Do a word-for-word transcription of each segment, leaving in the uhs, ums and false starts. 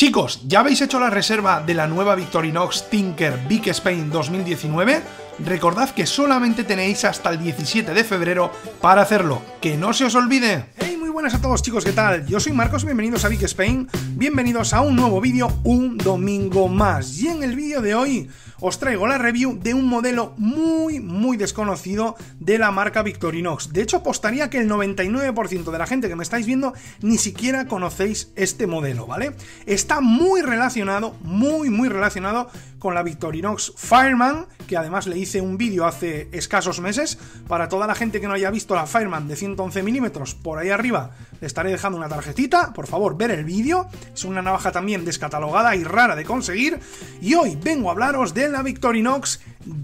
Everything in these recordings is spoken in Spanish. Chicos, ¿ya habéis hecho la reserva de la nueva Victorinox Tinker Vic Spain dos mil diecinueve? Recordad que solamente tenéis hasta el diecisiete de febrero para hacerlo. ¡Que no se os olvide! ¡Hey! Muy buenas a todos, chicos, ¿qué tal? Yo soy Marcos, bienvenidos a Vic Spain, bienvenidos a un nuevo vídeo, un domingo más. Y en el vídeo de hoy os traigo la review de un modelo muy, muy desconocido de la marca Victorinox. De hecho, apostaría que el noventa y nueve por ciento de la gente que me estáis viendo ni siquiera conocéis este modelo, ¿vale? Está muy relacionado, muy, muy relacionado con la Victorinox Fireman, que además le hice un vídeo hace escasos meses. Para toda la gente que no haya visto la Fireman de ciento once milímetros, por ahí arriba le estaré dejando una tarjetita, por favor, ver el vídeo. Es una navaja también descatalogada y rara de conseguir. Y hoy vengo a hablaros de la Victorinox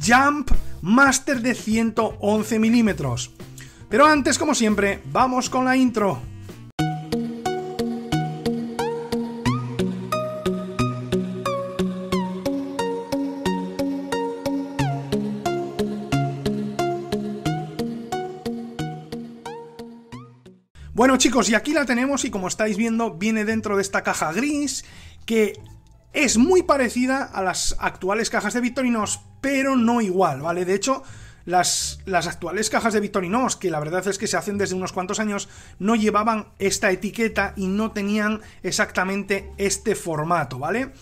Jump Master de ciento once milímetros. Pero antes, como siempre, vamos con la intro. Bueno, chicos, y aquí la tenemos, y como estáis viendo viene dentro de esta caja gris que es muy parecida a las actuales cajas de Victorinox, pero no igual, ¿vale? De hecho, las, las actuales cajas de Victorinox, que la verdad es que se hacen desde unos cuantos años, no llevaban esta etiqueta y no tenían exactamente este formato, ¿vale?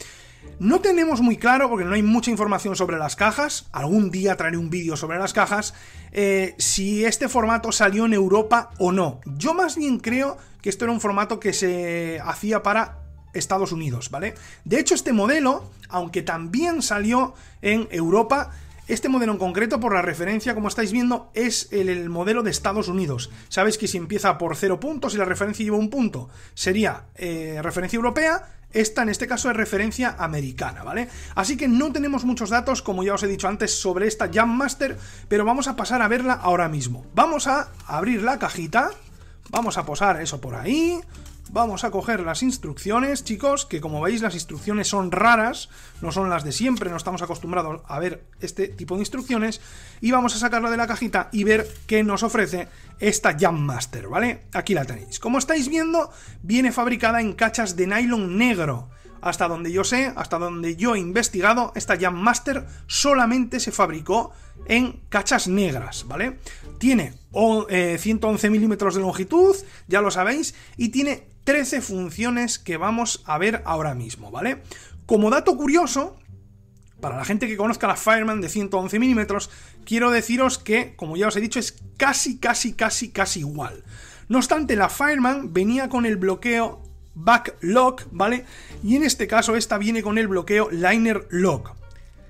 No tenemos muy claro, porque no hay mucha información sobre las cajas, algún día traeré un vídeo sobre las cajas, eh, si este formato salió en Europa o no. Yo más bien creo que esto era un formato que se hacía para Estados Unidos, ¿vale? De hecho, este modelo, aunque también salió en Europa, este modelo en concreto, por la referencia, como estáis viendo, es el, el modelo de Estados Unidos. Sabéis que si empieza por cero puntos y la referencia lleva un punto, sería eh, referencia europea. Esta, en este caso, es referencia americana, ¿vale? Así que no tenemos muchos datos, como ya os he dicho antes, sobre esta Jump Master, pero vamos a pasar a verla ahora mismo. Vamos a abrir la cajita, vamos a posar eso por ahí, vamos a coger las instrucciones, chicos, que como veis las instrucciones son raras, no son las de siempre, no estamos acostumbrados a ver este tipo de instrucciones, y vamos a sacarla de la cajita y ver qué nos ofrece esta Jump Master, ¿vale? Aquí la tenéis. Como estáis viendo, viene fabricada en cachas de nylon negro. Hasta donde yo sé, hasta donde yo he investigado, esta Jump Master solamente se fabricó en cachas negras, ¿vale? Tiene ciento once milímetros de longitud, ya lo sabéis, y tiene trece funciones que vamos a ver ahora mismo, ¿vale? Como dato curioso, para la gente que conozca la Fireman de ciento once milímetros, quiero deciros que, como ya os he dicho, es casi, casi, casi, casi igual. No obstante, la Fireman venía con el bloqueo Back Lock, ¿vale? Y en este caso esta viene con el bloqueo Liner Lock.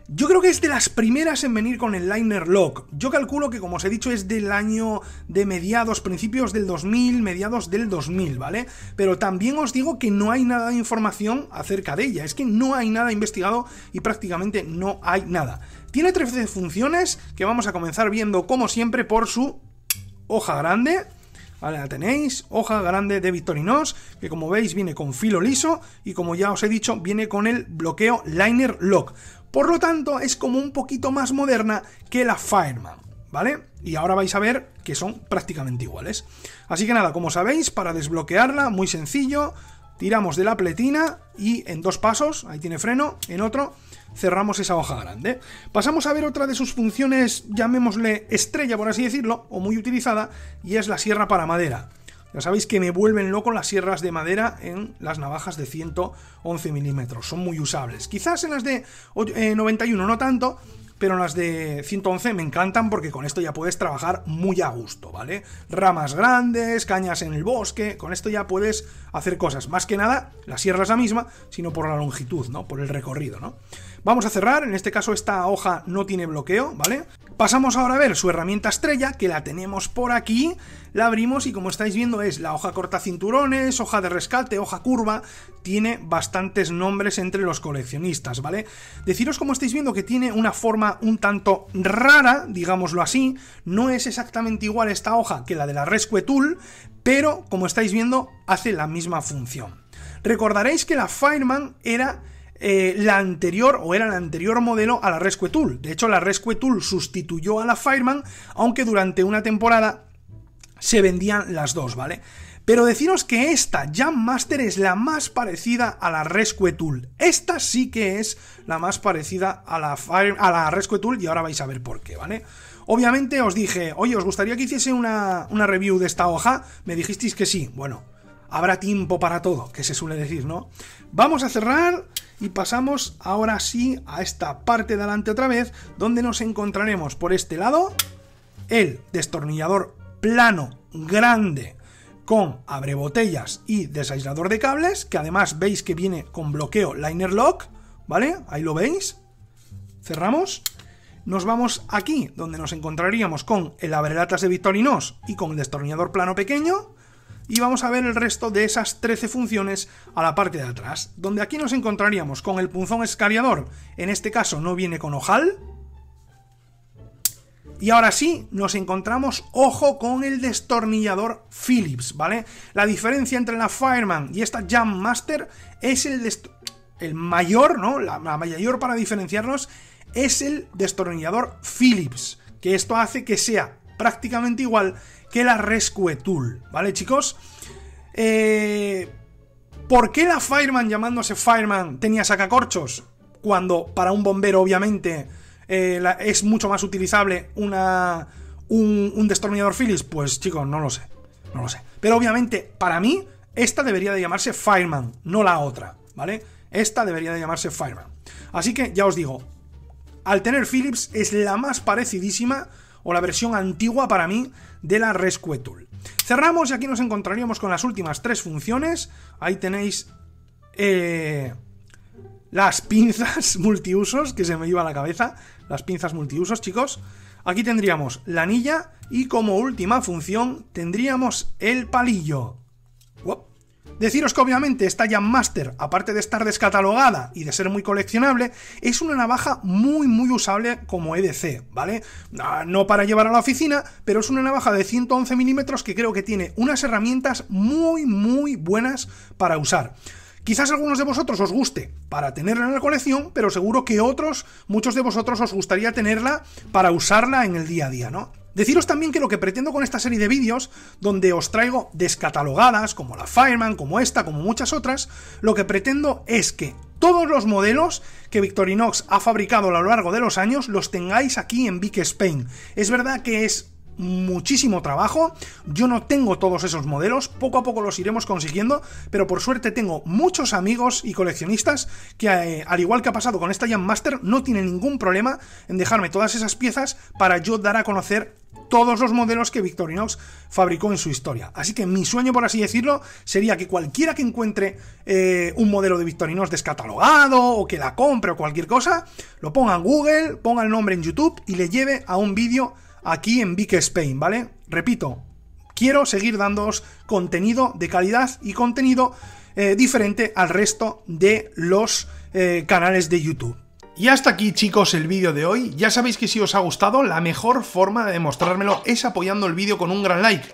Yo creo que es de las primeras en venir con el Liner Lock. Yo calculo que, como os he dicho, es del año de mediados, principios del dos mil, mediados del dos mil, ¿vale? Pero también os digo que no hay nada de información acerca de ella. Es que no hay nada investigado y prácticamente no hay nada. Tiene trece funciones que vamos a comenzar viendo, como siempre, por su hoja grande. Vale, la tenéis, hoja grande de Victorinox, que como veis viene con filo liso y, como ya os he dicho, viene con el bloqueo Liner Lock. Por lo tanto, es como un poquito más moderna que la Fireman, ¿vale? Y ahora vais a ver que son prácticamente iguales. Así que nada, como sabéis, para desbloquearla, muy sencillo, tiramos de la pletina y en dos pasos, ahí tiene freno, en otro, cerramos esa hoja grande. Pasamos a ver otra de sus funciones, llamémosle estrella, por así decirlo, o muy utilizada, y es la sierra para madera. Ya sabéis que me vuelven loco las sierras de madera en las navajas de ciento once milímetros, son muy usables. Quizás en las de noventa y uno no tanto, pero en las de ciento once me encantan porque con esto ya puedes trabajar muy a gusto, ¿vale? Ramas grandes, cañas en el bosque, con esto ya puedes hacer cosas. Más que nada, la sierra es la misma, sino por la longitud, ¿no? Por el recorrido, ¿no? Vamos a cerrar, en este caso esta hoja no tiene bloqueo, ¿vale? Pasamos ahora a ver su herramienta estrella, que la tenemos por aquí, la abrimos y, como estáis viendo, es la hoja corta cinturones, hoja de rescate, hoja curva, tiene bastantes nombres entre los coleccionistas, ¿vale? Deciros, como estáis viendo, que tiene una forma un tanto rara, digámoslo así, no es exactamente igual esta hoja que la de la Rescue Tool, pero, como estáis viendo, hace la misma función. Recordaréis que la Fireman era... Eh, la anterior, o era el anterior modelo a la Rescue Tool. De hecho, la Rescue Tool sustituyó a la Fireman, aunque durante una temporada se vendían las dos, ¿vale? Pero deciros que esta Jump Master es la más parecida a la Rescue Tool. Esta sí que es la más parecida a la, Fire, a la Rescue Tool, y ahora vais a ver por qué, ¿vale? Obviamente os dije, oye, ¿os gustaría que hiciese una, una review de esta hoja? Me dijisteis que sí. Bueno, habrá tiempo para todo, que se suele decir, ¿no? Vamos a cerrar y pasamos ahora sí a esta parte de adelante otra vez, donde nos encontraremos por este lado el destornillador plano grande con abrebotellas y desaislador de cables, que además veis que viene con bloqueo Liner Lock, ¿vale? Ahí lo veis. Cerramos. Nos vamos aquí, donde nos encontraríamos con el abrelatas de Victorinox y con el destornillador plano pequeño. Y vamos a ver el resto de esas trece funciones a la parte de atrás, donde aquí nos encontraríamos con el punzón escariador. En este caso no viene con ojal. Y ahora sí, nos encontramos, ojo, con el destornillador Phillips, ¿vale? La diferencia entre la Fireman y esta Jump Master es el, el mayor, ¿no? La, la mayor para diferenciarnos es el destornillador Phillips, que esto hace que sea prácticamente igual que la Rescue Tool, ¿vale, chicos? Eh, ¿Por qué la Fireman, llamándose Fireman, tenía sacacorchos? Cuando para un bombero, obviamente, Eh, la, es mucho más utilizable una, un, un destornillador Phillips. Pues chicos, no lo sé, no lo sé. Pero obviamente, para mí, esta debería de llamarse Fireman, no la otra, ¿vale? Esta debería de llamarse Fireman. Así que, ya os digo, al tener Phillips es la más parecidísima, o la versión antigua para mí, de la Rescue Tool. Cerramos y aquí nos encontraríamos con las últimas tres funciones. Ahí tenéis Eh... las pinzas multiusos, que se me iba a la cabeza, las pinzas multiusos, chicos. Aquí tendríamos la anilla y como última función tendríamos el palillo. Uop. Deciros que obviamente esta Jump Master, aparte de estar descatalogada y de ser muy coleccionable, es una navaja muy muy usable como E D C, ¿vale? No para llevar a la oficina, pero es una navaja de ciento once milímetros que creo que tiene unas herramientas muy muy buenas para usar. Quizás algunos de vosotros os guste para tenerla en la colección, pero seguro que otros, muchos de vosotros os gustaría tenerla para usarla en el día a día, ¿no? Deciros también que lo que pretendo con esta serie de vídeos, donde os traigo descatalogadas, como la Fireman, como esta, como muchas otras, lo que pretendo es que todos los modelos que Victorinox ha fabricado a lo largo de los años los tengáis aquí en Vic Spain. Es verdad que es muchísimo trabajo, yo no tengo todos esos modelos, poco a poco los iremos consiguiendo, pero por suerte tengo muchos amigos y coleccionistas que, eh, al igual que ha pasado con esta Jump Master, no tienen ningún problema en dejarme todas esas piezas para yo dar a conocer todos los modelos que Victorinox fabricó en su historia. Así que mi sueño, por así decirlo, sería que cualquiera que encuentre eh, un modelo de Victorinox descatalogado, o que la compre o cualquier cosa, lo ponga en Google, ponga el nombre en YouTube y le lleve a un vídeo aquí en Vic Spain, ¿vale? Repito, quiero seguir dándoos contenido de calidad y contenido eh, diferente al resto de los eh, canales de YouTube. Y hasta aquí, chicos, el vídeo de hoy. Ya sabéis que si os ha gustado, la mejor forma de demostrármelo es apoyando el vídeo con un gran like.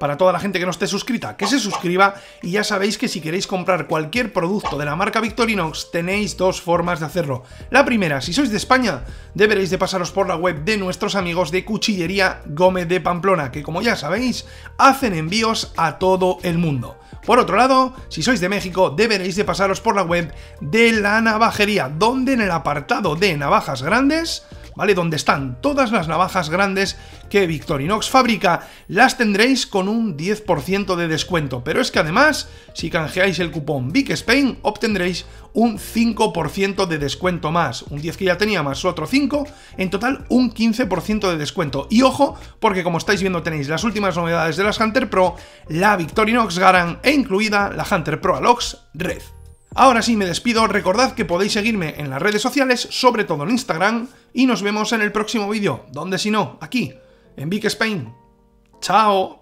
Para toda la gente que no esté suscrita, que se suscriba, y ya sabéis que si queréis comprar cualquier producto de la marca Victorinox tenéis dos formas de hacerlo. La primera, si sois de España, deberéis de pasaros por la web de nuestros amigos de Cuchillería Gómez de Pamplona, que como ya sabéis, hacen envíos a todo el mundo. Por otro lado, si sois de México, deberéis de pasaros por la web de la navajería, donde en el apartado de navajas grandes, ¿vale?, donde están todas las navajas grandes que Victorinox fabrica, las tendréis con un diez por ciento de descuento. Pero es que además, si canjeáis el cupón Vic Spain, obtendréis un cinco por ciento de descuento más, un diez que ya tenía más otro cinco, en total un quince por ciento de descuento. Y ojo, porque como estáis viendo tenéis las últimas novedades de las Hunter Pro, la Victorinox Garand e incluida la Hunter Pro Alox Red. Ahora sí me despido, recordad que podéis seguirme en las redes sociales, sobre todo en Instagram, y nos vemos en el próximo vídeo, donde si no, aquí, en Vic Spain. ¡Chao!